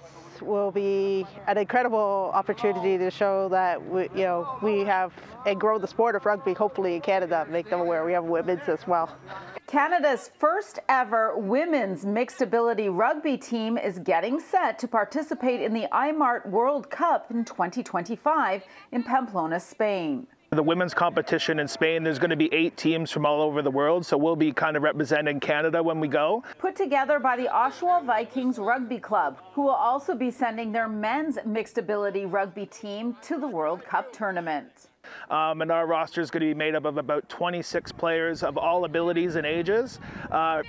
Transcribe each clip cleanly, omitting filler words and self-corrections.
This will be an incredible opportunity to show that we have and grow the sport of rugby, hopefully in Canada, make them aware we have women's as well. Canada's first ever women's mixed ability rugby team is getting set to participate in the IMART World Cup in 2025 in Pamplona, Spain. The women's competition in Spain, there's going to be 8 teams from all over the world, so we'll be kind of representing Canada when we go. Put together by the Oshawa Vikings Rugby Club, who will also be sending their men's mixed ability rugby team to the World Cup tournament. And our roster is going to be made up of about 26 players of all abilities and ages,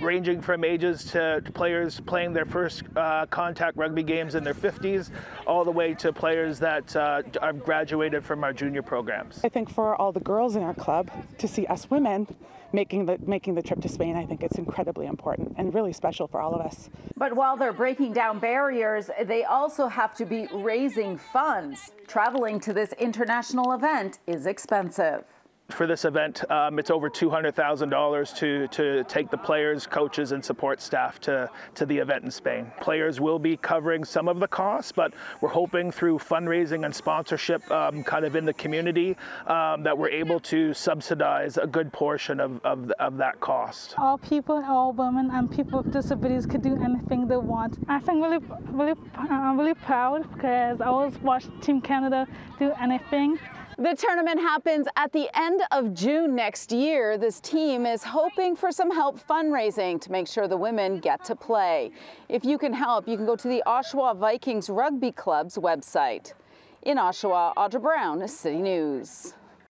ranging from ages to players playing their first contact rugby games in their 50s, all the way to players that have graduated from our junior programs. I think for all the girls in our club to see us women making the trip to Spain, I think it's incredibly important and really special for all of us. But while they're breaking down barriers, they also have to be raising funds. Traveling to this international event is expensive. For this event, it's over $200,000 to take the players, coaches, and support staff to the event in Spain. Players will be covering some of the costs, but we're hoping through fundraising and sponsorship kind of in the community that we're able to subsidize a good portion of that cost. All people, all women, and people with disabilities could do anything they want. I think I'm really proud because I always watched Team Canada do anything. The tournament happens at the end of June next year. This team is hoping for some help fundraising to make sure the women get to play. If you can help, you can go to the Oshawa Vikings Rugby Club's website. In Oshawa, Audra Brown, City News.